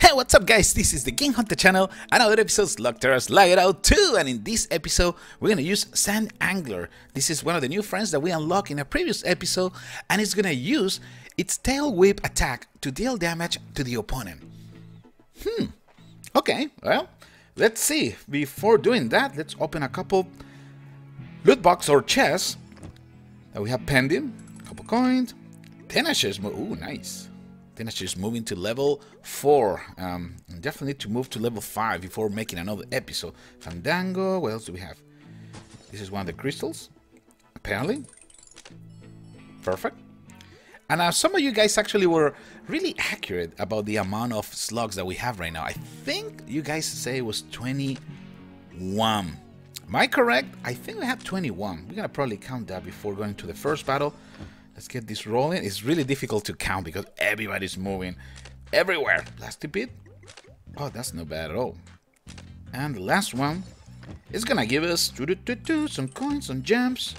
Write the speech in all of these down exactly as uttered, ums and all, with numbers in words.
Hey, what's up guys, this is the GameHuntah channel and another episode of Slugterra Slug it Out two, and in this episode we're gonna use Sand Angler. This is one of the new friends that we unlocked in a previous episode, and it's gonna use its tail whip attack to deal damage to the opponent. Hmm, okay, well, let's see. Before doing that, let's open a couple loot box or chests that we have pending. A couple coins, Tenashes, ooh, nice. Tenashes moving to level four. Um, definitely need to move to level five before making another episode. Fandango, what else do we have? This is one of the crystals, apparently. Perfect. And uh, some of you guys actually were really accurate about the amount of slugs that we have right now. I think you guys say it was twenty-one. Am I correct? I think we have twenty-one. We're gonna probably count that before going to the first battle. Let's get this rolling. It's really difficult to count because everybody's moving everywhere. Blasty Beak. Oh, that's not bad at all. And the last one is gonna give us doo -doo -doo -doo, some coins, some gems.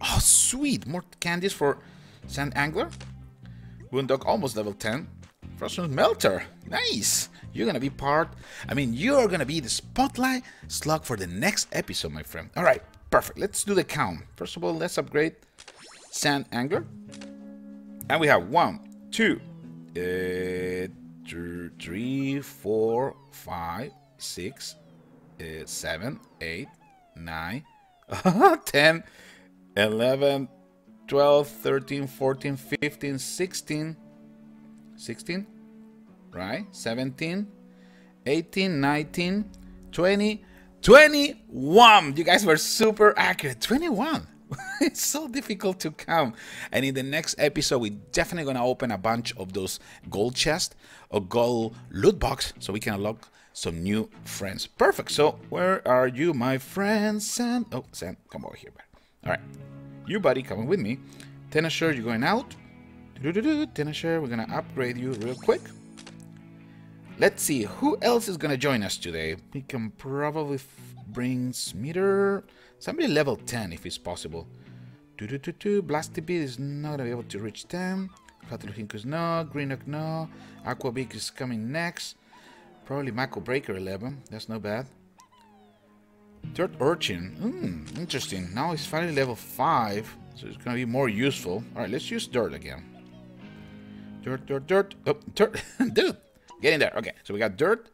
Oh, sweet! More candies for Sand Angler. Wound dog almost level ten. Frostmelter, nice! You're gonna be part, I mean, you're gonna be the spotlight slug for the next episode, my friend. Alright, perfect. Let's do the count. First of all, let's upgrade Sand Angler. And we have one, two, uh, three, four, five, six, uh, seven, eight, nine, ten, eleven, twelve, thirteen, fourteen, fifteen, sixteen, sixteen, right, seventeen, eighteen, nineteen, twenty, twenty-one. You guys were super accurate. twenty-one. It's so difficult to count. And in the next episode, we're definitely going to open a bunch of those gold chests or gold loot box so we can unlock some new friends. Perfect. So where are you, my friend? Sam? Oh, Sam, come over here. All right. You, buddy, coming with me. Tenasher, you're going out. Tenasher, we're going to upgrade you real quick. Let's see. Who else is going to join us today? We can probably bring Smeater. Somebody level ten if it's possible. Do-do-do-do. Blasty Beak is not going to be able to reach ten. Platilhinkus, no. Greenock, no. Aquabeek is coming next. Probably Mako Breaker eleven. That's not bad. Dirt Urchin. Hmm, interesting. Now it's finally level five, so it's going to be more useful. Alright, let's use Dirt again. Dirt, Dirt, Dirt. Oh, Dirt. Dude, get in there. Okay, so we got Dirt.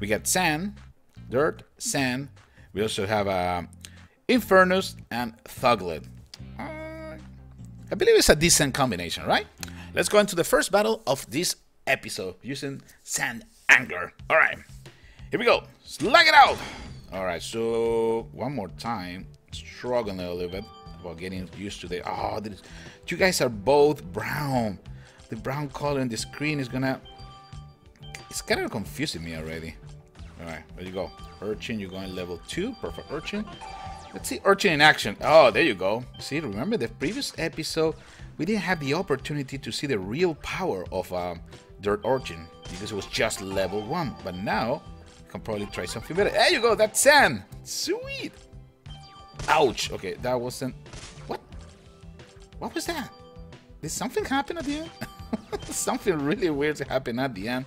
We got Sand. Dirt, Sand. We also have uh, Infernus and Thuglet. Uh, I believe it's a decent combination, right? Let's go into the first battle of this episode using Sand Angler. Alright, here we go. Slug it out! Alright, so one more time, struggling a little bit about getting used to the... Oh, this, you guys are both brown. The brown color in the screen is gonna... It's kind of confusing me already. Alright, there you go. Urchin, you're going level two. Perfect, Urchin. Let's see Urchin in action. Oh, there you go. See, remember the previous episode, we didn't have the opportunity to see the real power of uh, Dirt Urchin because it was just level one. But now... can probably try something better. There you go, that's Sand. Sweet. Ouch. Okay, that wasn't... What? What was that? Did something happen at the end? Something really weird happened at the end.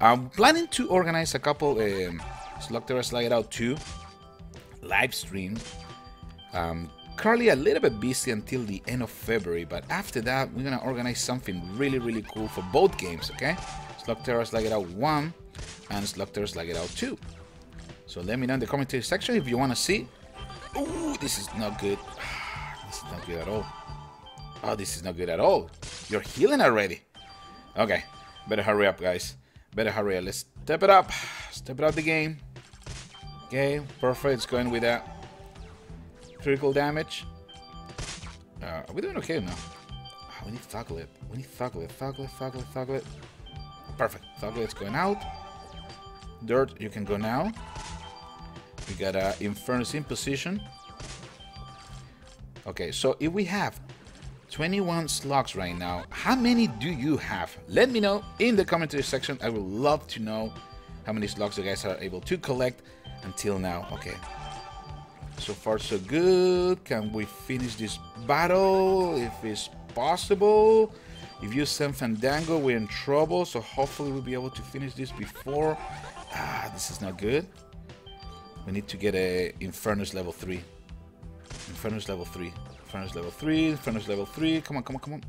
I'm planning to organize a couple um, Slugterra Slug it Out two live streams. Um, currently a little bit busy until the end of February, but after that, we're going to organize something really, really cool for both games, okay? Slugterra Slug it Out one. And Slugterra Slug it Out two. So let me know in the commentary section if you want to see. Ooh, this is not good. This is not good at all. Oh, this is not good at all. You're healing already. Okay, better hurry up, guys. Better hurry up. Let's step it up. Step it up the game. Okay, perfect. It's going with that critical damage. Uh, are we doing okay now? Oh, we need Thuglet. We need Thuglet. Thuglet, Thuglet, Thuglet. Perfect. Thuglet's going out. Dirt, you can go now. We got uh, Infernus in position. Okay, so if we have twenty-one slugs right now, how many do you have? Let me know in the commentary section. I would love to know how many slugs you guys are able to collect until now. Okay, so far so good. Can we finish this battle if it's possible? If you send Fandango, we're in trouble, so hopefully we'll be able to finish this before... Ah, this is not good. We need to get a Infernus level three. Infernus level three. Infernus level three. Infernus level three. Come on, come on, come on.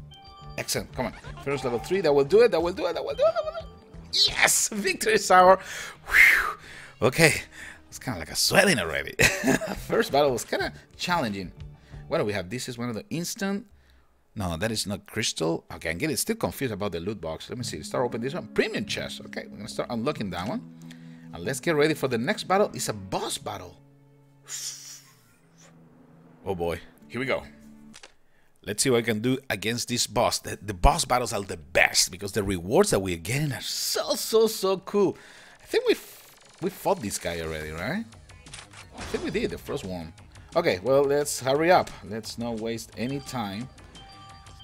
Excellent, come on. Infernus level three. That will do it, that will do it, that will do it, that will do it. Yes! Victory is ours. Whew. Okay. It's kind of like a sweating already. First battle was kind of challenging. What do we have? This is one of the instant. No, that is not crystal. Okay, I'm getting still confused about the loot box. Let me see. Start opening this one. Premium chest. Okay, we're going to start unlocking that one. And let's get ready for the next battle. It's a boss battle. Oh boy. Here we go. Let's see what I can do against this boss. The, the boss battles are the best because the rewards that we're getting are so, so, so cool. I think we we fought this guy already, right? I think we did, the first one. Okay, well, let's hurry up. Let's not waste any time.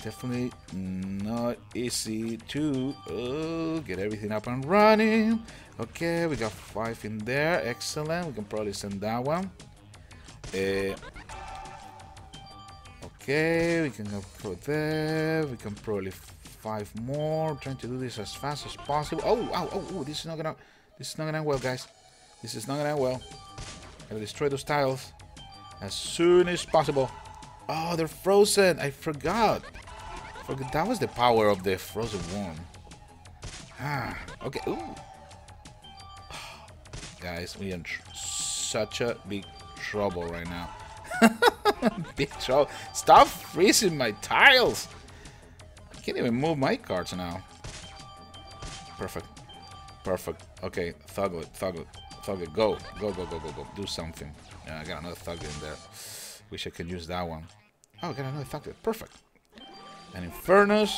Definitely not easy to uh, get everything up and running. Okay, we got five in there. Excellent. We can probably send that one. Uh, okay, we can go for there. We can probably five more. Trying to do this as fast as possible. Oh, oh, oh, oh, this is not gonna, this is not gonna end well, guys. This is not gonna end well. Gotta destroy those tiles as soon as possible. Oh, they're frozen. I forgot. That was the power of the frozen worm. Ah, okay. Ooh. Guys, we are in tr such a big trouble right now. Big trouble. Stop freezing my tiles. I can't even move my cards now. Perfect. Perfect. Okay, Thuglet, Thuglet, Thuglet. Go, go, go, go, go, go. Do something. Yeah, I got another Thuglet in there. Wish I could use that one. Oh, I got another Thuglet. Perfect. And Infernus,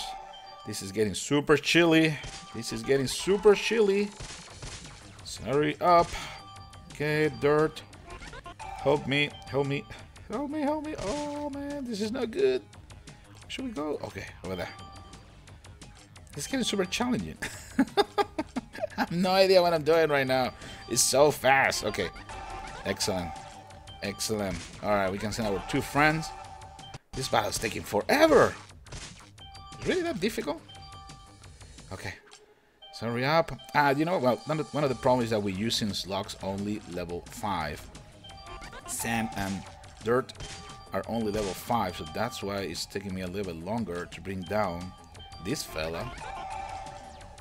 this is getting super chilly. This is getting super chilly. So hurry up. Okay, dirt. Help me, help me, help me, help me. Oh man, this is not good. Where should we go? Okay, over there. It's getting super challenging. I have no idea what I'm doing right now. It's so fast. Okay, excellent, excellent. All right, we can send our two friends. This battle is taking forever. Really that difficult? Okay, so hurry up. Ah, you know, well, one of the problems is that we're using slugs only level five. Sand and dirt are only level five, so that's why it's taking me a little bit longer to bring down this fella.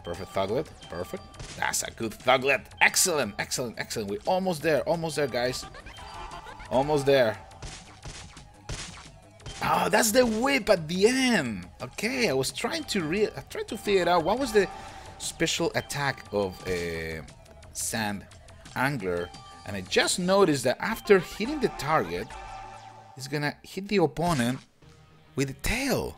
Perfect Thuglet, perfect. That's a good Thuglet. Excellent, excellent, excellent. We're almost there, almost there, guys. Almost there. Oh, that's the whip at the end. Okay, I was trying to re I tried to figure out what was the special attack of a Sand Angler, and I just noticed that after hitting the target, it's gonna hit the opponent with the tail.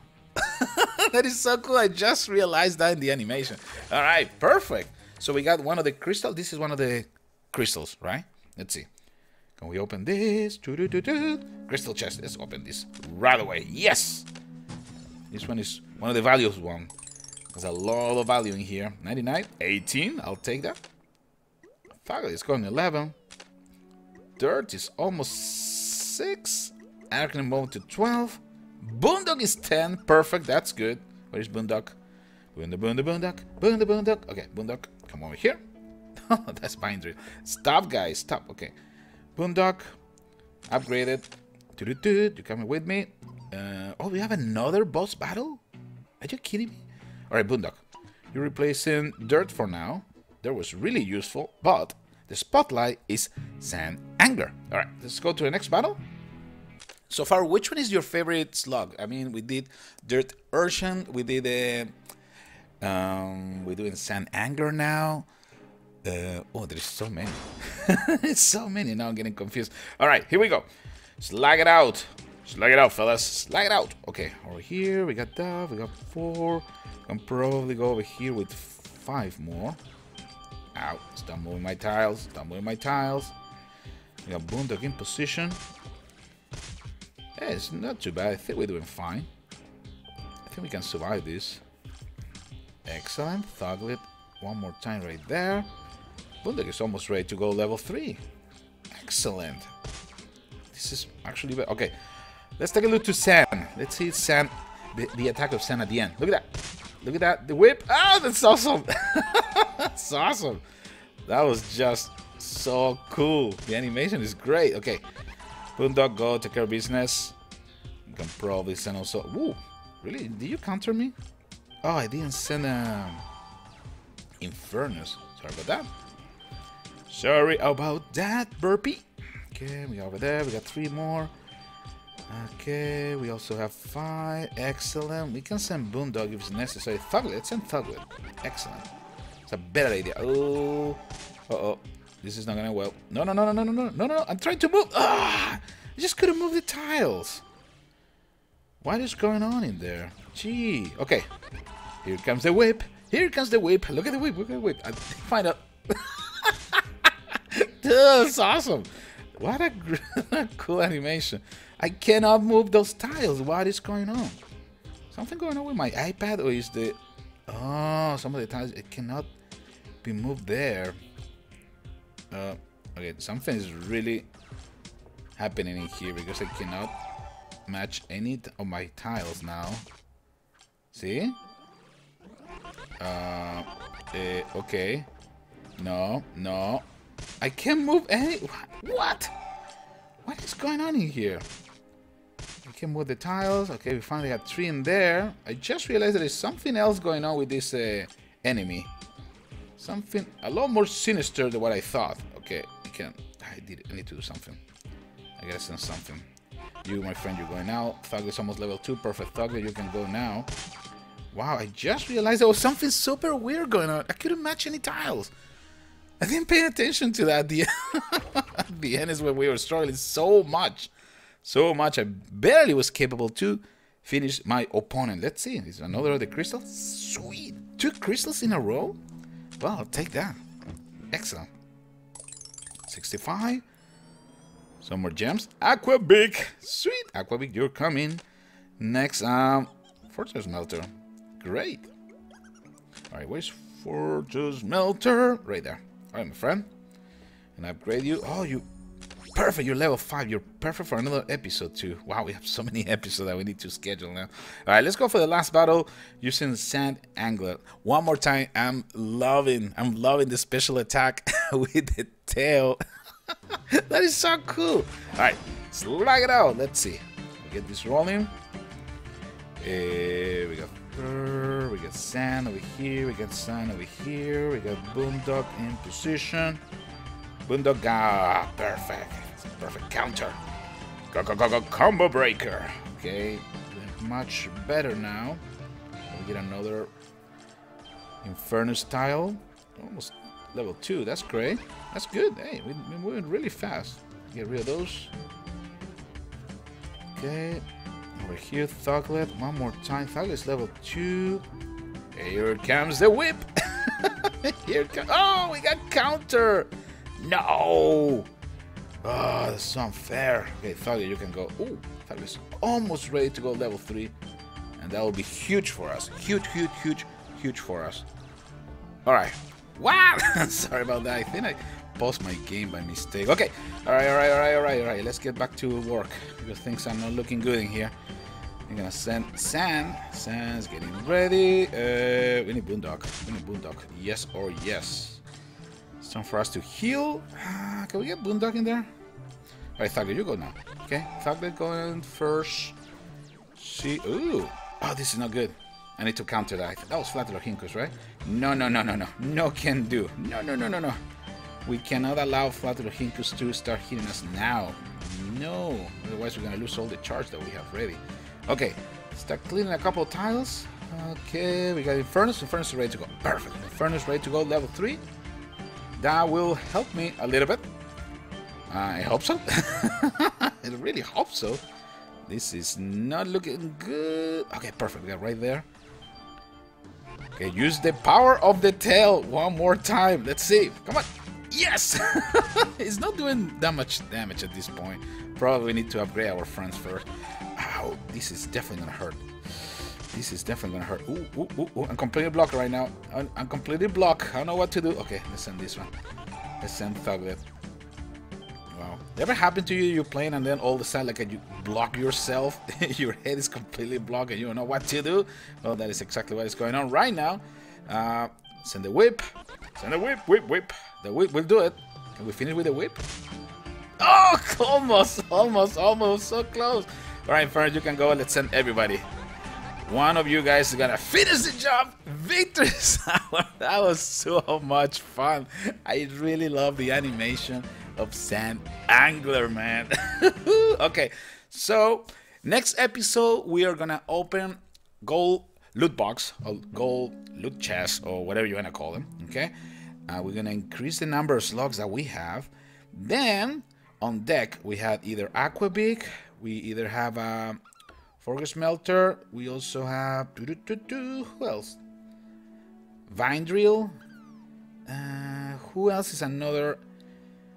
That is so cool. I just realized that in the animation. All right, perfect. So we got one of the crystals. This is one of the crystals, right? Let's see. Can we open this? Doo -doo -doo -doo. Crystal chest. Let's open this right away. Yes! This one is one of the values one. There's a lot of value in here. ninety-nine. eighteen. I'll take that. Thuglet is going eleven. Dirt is almost six. Arcanine Bone to twelve. Boondock is ten. Perfect. That's good. Where is Boondock? Boondock, Boondock, Boondock. Boondock, Boondock. Okay, Boondock. Come over here. That's Vine Drill. Stop, guys. Stop. Okay. Boondock, upgraded. Do do do. You coming with me? Uh, oh, we have another boss battle? Are you kidding me? All right, Boondock, you're replacing dirt for now. That was really useful, but the spotlight is Sand Angler. All right, let's go to the next battle. So far, which one is your favorite slug? I mean, we did Dirt Urchin. We did a. Uh, um, we're doing Sand Angler now. Uh, oh, there's so many. It's so many. Now I'm getting confused. All right, here we go. Slug it out. Slug it out, fellas. Slug it out. Okay, over here. We got that. We got four. I'll probably go over here with five more. Ow. Stop moving my tiles. Stop moving my tiles. We got Boondock in position. Yeah, it's not too bad. I think we're doing fine. I think we can survive this. Excellent. Thuglet. One more time right there. Boondock is almost ready to go level three. Excellent. This is actually better. Okay, let's take a look to Sand. Let's see Sand, the, the attack of Sand at the end. Look at that. Look at that, the whip. Oh, that's awesome. That's awesome. That was just so cool. The animation is great. Okay. Boondock, go take care of business. You can probably send also. Ooh, really? Did you counter me? Oh, I didn't send a Infernus. Sorry about that. Sorry about that, Burpee. Okay, we over there. We got three more. Okay, we also have five. Excellent. We can send Boondock if it's necessary. Thuglet, let's send Thuglet. Excellent. It's a better idea. Oh, uh oh. This is not gonna well. No, no, no, no, no, no, no, no. I'm trying to move. Ah, I just couldn't move the tiles. What is going on in there? Gee. Okay. Here comes the whip. Here comes the whip. Look at the whip. Look at the whip. I find out. Dude, that's awesome. What a cool animation. I cannot move those tiles. What is going on? Something going on with my iPad, or is the... Oh, some of the tiles, it cannot be moved there. Uh, okay, something is really happening in here because I cannot match any of my tiles now. See? Uh, eh, okay. No, no. I can't move any... What? What is going on in here? I can't move the tiles. Okay, we finally got three in there. I just realized there is something else going on with this uh, enemy. Something a lot more sinister than what I thought. Okay, I can't... I, did, I need to do something. I gotta send something. You, my friend, you're going now. Thug is almost level two. Perfect, Thug. You can go now. Wow, I just realized there was something super weird going on. I couldn't match any tiles. I didn't pay attention to that. The, the end is when we were struggling so much. So much. I barely was capable to finish my opponent. Let's see. Is another of the crystals? Sweet. Two crystals in a row? Well, I'll take that. Excellent. sixty-five. Some more gems. Aquabeek. Sweet. Aquabeek, you're coming. Next, um, Frostmelter. Great. Alright, where's Frostmelter? Right there. All right, my friend, and upgrade you. Oh, you perfect. You're level five. You're perfect for another episode too. Wow, we have so many episodes that we need to schedule now. All right, let's go for the last battle using Sand Angler. One more time. I'm loving. I'm loving the special attack with the tail. That is so cool. All right, slug it out. Let's see. We get this rolling. Uh, we got. We got sand over here, we got sand over here, we got Boondock in position. Boondock, ah, perfect. It's a perfect counter. Go, go, go, go, combo breaker. Okay, much better now. We get another Infernus tile. Almost level two, that's great. That's good, hey, we, we're moving really fast. Get rid of those. Okay. Over here, Thuglet, one more time. Thuglet's level two. Here comes the whip. Here comes. Oh, we got counter. No. Oh, that's unfair. Okay, Thuglet, you can go. Ooh, Thuglet's almost ready to go level three. And that will be huge for us. Huge, huge, huge, huge for us. All right. Wow. Sorry about that. I think I paused my game by mistake. Okay. All right, all right, all right, all right, all right. Let's get back to work because things are not looking good in here. I'm gonna send Sam. Sam's getting ready. Uh, we need Boondock. We need Boondock. Yes or yes. It's time for us to heal. Uh, can we get Boondock in there? All right, Thuglet, you go now. Okay, Thuglet going first. She. Ooh. Oh, this is not good. I need to counter that. That was Flatterohincus, right? No, no, no, no, no. No can do. No, no, no, no, no. We cannot allow Flatterohincus to start hitting us now. No. Otherwise, we're gonna lose all the charge that we have ready. Okay, start cleaning a couple of tiles. Okay, we got Infernus. Infernus is ready to go. Perfect. Infernus ready to go, level three. That will help me a little bit. I hope so. I really hope so. This is not looking good. Okay, perfect. We got right there. Okay, use the power of the tail one more time. Let's see. Come on. Yes! It's not doing that much damage at this point. Probably need to upgrade our friends first. Ow, this is definitely gonna hurt. This is definitely gonna hurt. Ooh, ooh, ooh, ooh. I'm completely blocked right now. I'm, I'm completely blocked. I don't know what to do. Okay, let's send this one. Let's send Thuglet. know. Never happened to you? You're playing and then all of a sudden, like, you block yourself. Your head is completely blocked and you don't know what to do. Well, that is exactly what is going on right now. Uh, send the whip. Send the whip, whip, whip. The whip will do it. Can we finish with the whip? Oh, almost, almost, almost. So close. All right, Infernus, you can go. Let's send everybody. One of you guys is gonna finish the job. Victory Sour. That was so much fun. I really love the animation of Sand Angler, man. Okay, so next episode we are gonna open gold loot box or gold loot chest or whatever you wanna call them. Okay, uh, we're gonna increase the number of slugs that we have. Then on deck we had either Aquabeek, we either have a uh, Frostmelter, we also have doo -doo -doo -doo. Who else? Vine Drill. Uh, who else is another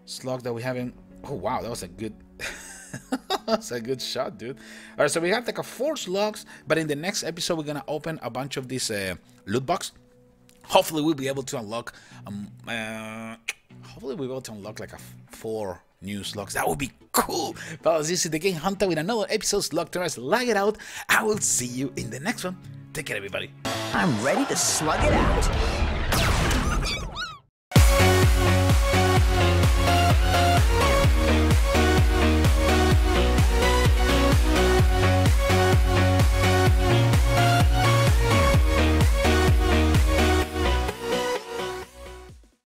slug that we haven't? Oh wow, that was a good that's a good shot, dude. Alright, so we have like a four slugs, but in the next episode we're gonna open a bunch of these uh, loot box. Hopefully we'll be able to unlock um uh, hopefully we'll be able to unlock like a four new slugs. That would be cool. Fellas, this is the Game Hunter with another episode of Slugterra Slug It Out. I will see you in the next one. Take care, everybody. I'm ready to slug it out.